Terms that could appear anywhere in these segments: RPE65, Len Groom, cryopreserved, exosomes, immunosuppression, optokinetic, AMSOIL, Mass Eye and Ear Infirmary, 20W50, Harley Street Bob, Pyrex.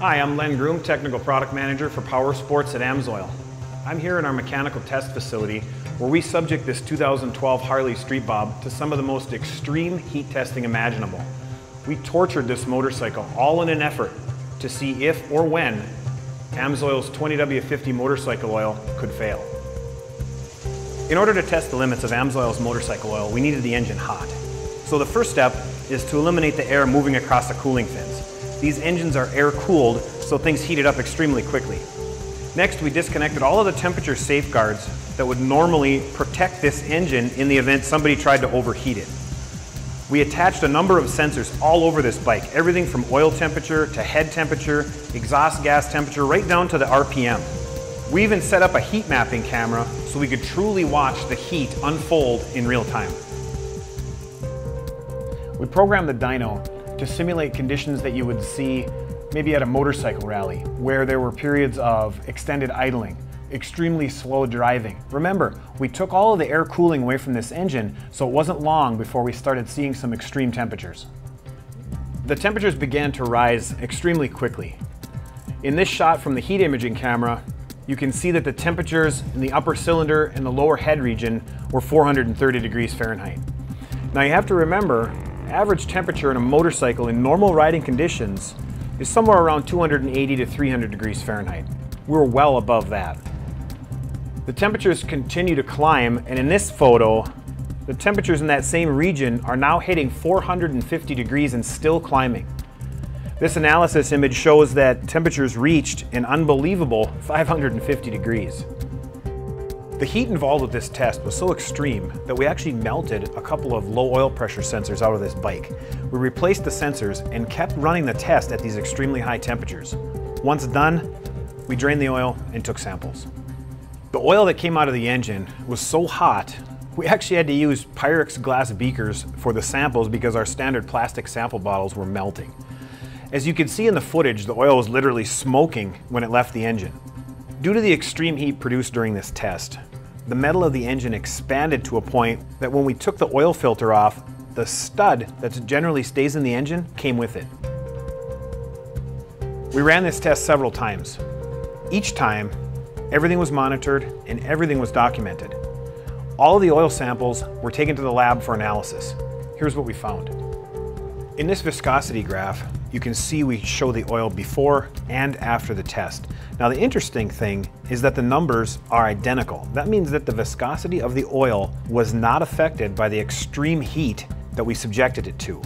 Hi, I'm Len Groom, Technical Product Manager for Power Sports at AMSOIL. I'm here in our mechanical test facility where we subject this 2012 Harley Street Bob to some of the most extreme heat testing imaginable. We tortured this motorcycle all in an effort to see if or when AMSOIL's 20W50 motorcycle oil could fail. In order to test the limits of AMSOIL's motorcycle oil, we needed the engine hot. So the first step is to eliminate the air moving across the cooling fins. These engines are air-cooled, so things heated up extremely quickly. Next, we disconnected all of the temperature safeguards that would normally protect this engine in the event somebody tried to overheat it. We attached a number of sensors all over this bike, everything from oil temperature to head temperature, exhaust gas temperature, right down to the RPM. We even set up a heat mapping camera so we could truly watch the heat unfold in real time. We programmed the dyno to simulate conditions that you would see maybe at a motorcycle rally, where there were periods of extended idling, extremely slow driving. Remember, we took all of the air cooling away from this engine, so it wasn't long before we started seeing some extreme temperatures. The temperatures began to rise extremely quickly. In this shot from the heat imaging camera, you can see that the temperatures in the upper cylinder and the lower head region were 430 degrees Fahrenheit. Now you have to remember, average temperature in a motorcycle in normal riding conditions is somewhere around 280 to 300 degrees Fahrenheit. We're well above that. The temperatures continue to climb, and in this photo, the temperatures in that same region are now hitting 450 degrees and still climbing. This analysis image shows that temperatures reached an unbelievable 550 degrees. The heat involved with this test was so extreme that we actually melted a couple of low oil pressure sensors out of this bike. We replaced the sensors and kept running the test at these extremely high temperatures. Once done, we drained the oil and took samples. The oil that came out of the engine was so hot, we actually had to use Pyrex glass beakers for the samples because our standard plastic sample bottles were melting. As you can see in the footage, the oil was literally smoking when it left the engine. Due to the extreme heat produced during this test, the metal of the engine expanded to a point that when we took the oil filter off, the stud that generally stays in the engine came with it. We ran this test several times. Each time, everything was monitored and everything was documented. All of the oil samples were taken to the lab for analysis. Here's what we found. In this viscosity graph, you can see we show the oil before and after the test. Now the interesting thing is that the numbers are identical. That means that the viscosity of the oil was not affected by the extreme heat that we subjected it to.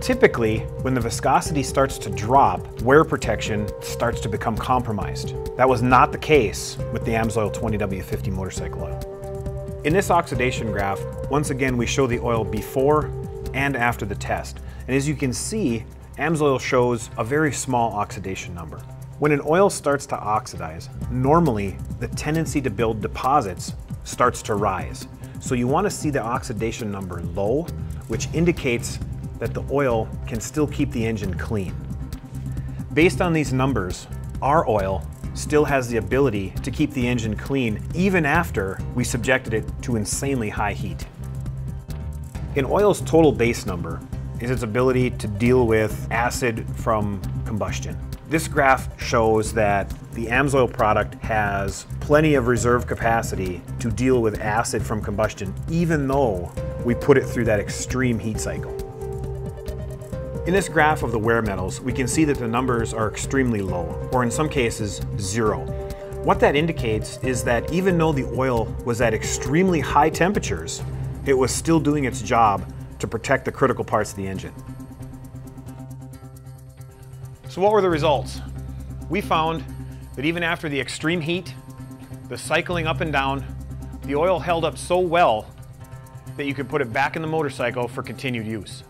Typically, when the viscosity starts to drop, wear protection starts to become compromised. That was not the case with the AMSOIL 20W50 motorcycle oil. In this oxidation graph, once again, we show the oil before and after the test. And as you can see, AMSOIL shows a very small oxidation number. When an oil starts to oxidize, normally the tendency to build deposits starts to rise. So you want to see the oxidation number low, which indicates that the oil can still keep the engine clean. Based on these numbers, our oil still has the ability to keep the engine clean even after we subjected it to insanely high heat. An oil's total base number is its ability to deal with acid from combustion. This graph shows that the AMSOIL product has plenty of reserve capacity to deal with acid from combustion, even though we put it through that extreme heat cycle. In this graph of the wear metals, we can see that the numbers are extremely low, or in some cases, zero. What that indicates is that even though the oil was at extremely high temperatures, it was still doing its job to protect the critical parts of the engine. So what were the results? We found that even after the extreme heat, the cycling up and down, the oil held up so well that you could put it back in the motorcycle for continued use.